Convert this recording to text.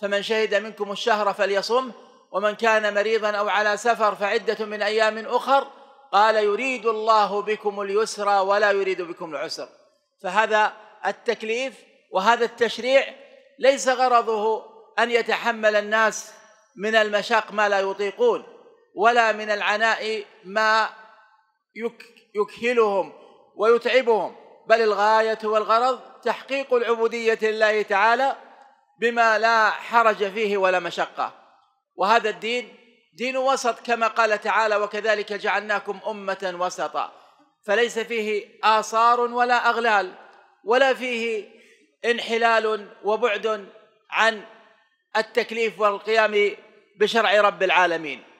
فمن شهد منكم الشهر فليصم ومن كان مريضا أو على سفر فعدة من أيام أخر قال يريد الله بكم اليسر ولا يريد بكم العسر. فهذا التكليف وهذا التشريع ليس غرضه أن يتحمل الناس من المشاق ما لا يطيقون، ولا من العناء ما يكهلهم ويتعبهم، بل الغاية والغرض تحقيق العبودية لله تعالى بما لا حرج فيه ولا مشقة. وهذا الدين دين وسط كما قال تعالى وكذلك جعلناكم أمة وسطا، فليس فيه آصار ولا أغلال، ولا فيه انحلال وبعد عن التكليف والقيام بشرع رب العالمين.